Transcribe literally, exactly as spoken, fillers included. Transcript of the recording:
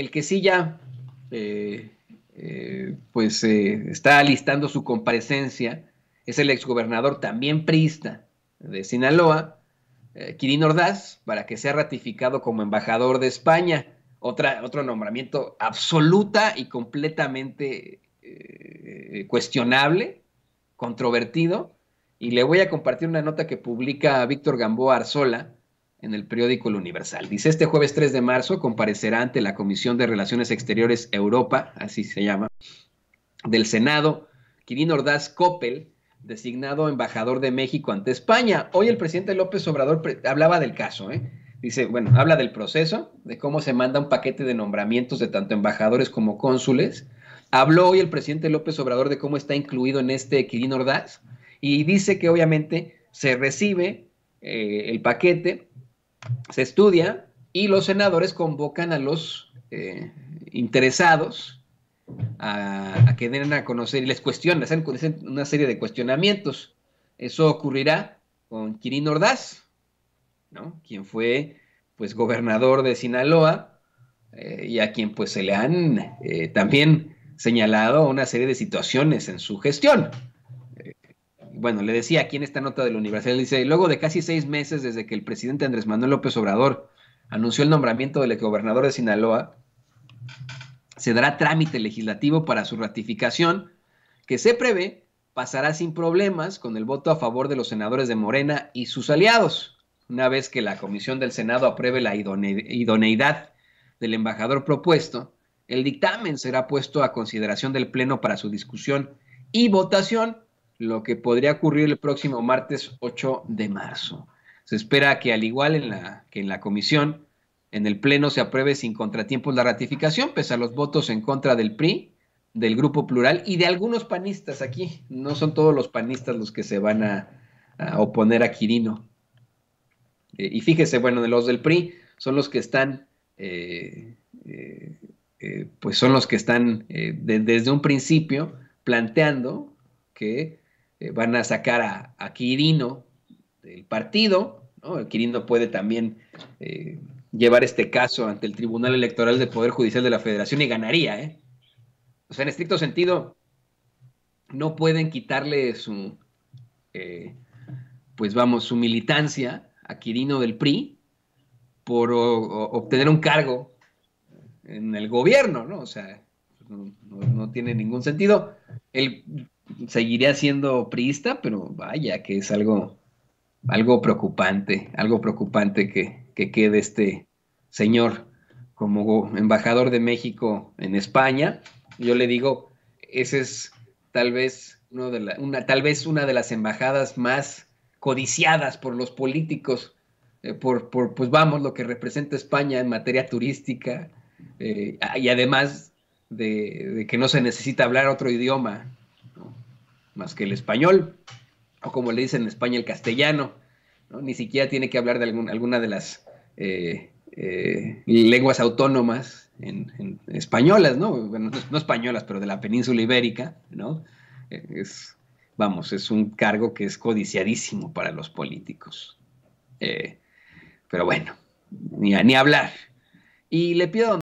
el que sí ya eh, eh, pues eh, está listando su comparecencia es el exgobernador también priista de Sinaloa, eh, Quirino Ordaz, para que sea ratificado como embajador de España. Otra, otro nombramiento absoluta y completamente eh, cuestionable, controvertido. Y le voy a compartir una nota que publica Víctor Gamboa Arzola en el periódico El Universal. Dice: este jueves tres de marzo comparecerá ante la Comisión de Relaciones Exteriores Europa, así se llama, del Senado, Quirino Ordaz Coppel, designado embajador de México ante España. Hoy el presidente López Obrador pre- hablaba del caso, ¿eh? Dice, bueno, habla del proceso, de cómo se manda un paquete de nombramientos de tanto embajadores como cónsules. Habló hoy el presidente López Obrador de cómo está incluido en este Quirino Ordaz y dice que obviamente se recibe eh, el paquete, se estudia y los senadores convocan a los eh, interesados a, a que den a conocer y les cuestionan, hacen una serie de cuestionamientos. Eso ocurrirá con Quirino Ordaz, ¿no? Quien fue pues gobernador de Sinaloa eh, y a quien pues se le han eh, también señalado una serie de situaciones en su gestión. Eh, bueno, le decía aquí en esta nota del Universal, dice, luego de casi seis meses desde que el presidente Andrés Manuel López Obrador anunció el nombramiento del exgobernador de Sinaloa, se dará trámite legislativo para su ratificación, que se prevé pasará sin problemas con el voto a favor de los senadores de Morena y sus aliados. Una vez que la Comisión del Senado apruebe la idone- idoneidad del embajador propuesto, el dictamen será puesto a consideración del Pleno para su discusión y votación, lo que podría ocurrir el próximo martes ocho de marzo. Se espera que, al igual en la, que en la Comisión, en el Pleno se apruebe sin contratiempos la ratificación, pese a los votos en contra del P R I, del Grupo Plural y de algunos panistas aquí. No son todos los panistas los que se van a, a oponer a Quirino. Y fíjese, bueno, los del P R I son los que están, eh, eh, eh, pues son los que están eh, de, desde un principio planteando que eh, van a sacar a, a Quirino del partido, ¿no? El Quirino puede también eh, llevar este caso ante el Tribunal Electoral del Poder Judicial de la Federación y ganaría, ¿eh? O sea, en estricto sentido, no pueden quitarle su, eh, pues vamos, su militancia a Quirino del P R I por o, o, obtener un cargo en el gobierno, ¿no? O sea, no, no, no tiene ningún sentido. Él seguiría siendo priista, pero vaya que es algo, algo preocupante, algo preocupante que, que quede este señor como embajador de México en España. Yo le digo, ese es tal vez uno de la, una, tal vez una de las embajadas más codiciadas por los políticos, eh, por, por, pues vamos, lo que representa España en materia turística, eh, y además de, de que no se necesita hablar otro idioma, ¿no? Más que el español, o como le dicen en España, el castellano, ¿no? Ni siquiera tiene que hablar de algún, alguna de las eh, eh, lenguas autónomas en, en españolas, ¿no? Bueno, no españolas, pero de la península ibérica, ¿no? Es... Vamos, es un cargo que es codiciadísimo para los políticos. Eh, pero bueno, ni, ni hablar. Y le pido a don